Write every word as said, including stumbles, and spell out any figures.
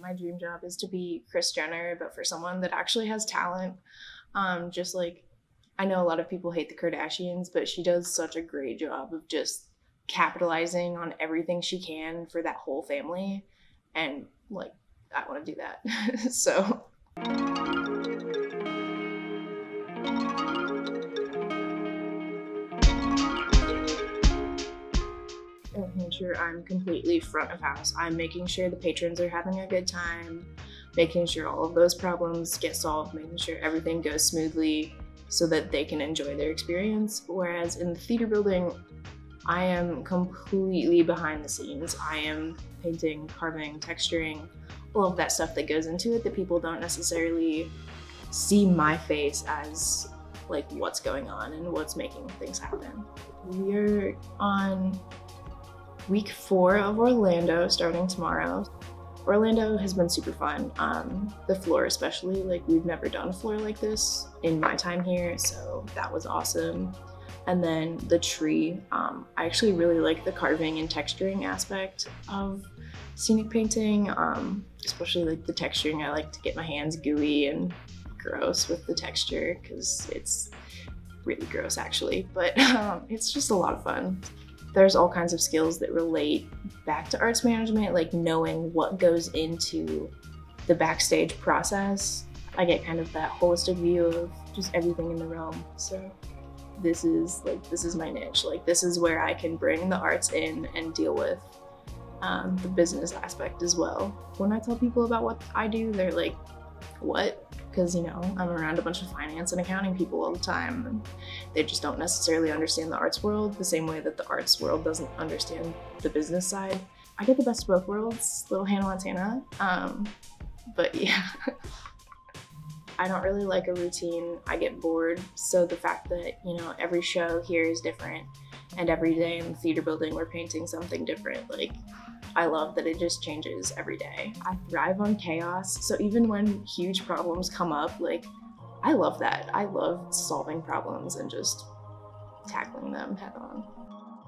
my dream job is to be Kris Jenner, but for someone that actually has talent. Um, just like, I know a lot of people hate the Kardashians, but she does such a great job of just capitalizing on everything she can for that whole family. And like, I want to do that. So. Making sure I'm completely front of house. I'm making sure the patrons are having a good time, making sure all of those problems get solved, making sure everything goes smoothly so that they can enjoy their experience. Whereas in the theater building, I am completely behind the scenes. I am painting, carving, texturing, all of that stuff that goes into it that people don't necessarily see my face as like what's going on and what's making things happen. We're on week four of Orlando starting tomorrow. Orlando has been super fun. Um, the floor especially, like we've never done a floor like this in my time here, so that was awesome. And then the tree. Um, I actually really like the carving and texturing aspect of scenic painting, um, especially like the texturing. I like to get my hands gooey and gross with the texture because it's really gross actually, but um, it's just a lot of fun. There's all kinds of skills that relate back to arts management, like knowing what goes into the backstage process. I get kind of that holistic view of just everything in the realm. So this is like, this is my niche. Like this is where I can bring the arts in and deal with um, the business aspect as well. When I tell people about what I do, they're like, what? Because, you know, I'm around a bunch of finance and accounting people all the time, and they just don't necessarily understand the arts world the same way that the arts world doesn't understand the business side. I get the best of both worlds, little Hannah Montana, um, but yeah. I don't really like a routine, I get bored, so the fact that, you know, every show here is different, and every day in the theater building we're painting something different, like, I love that it just changes every day. I thrive on chaos, so even when huge problems come up, like, I love that. I love solving problems and just tackling them head on.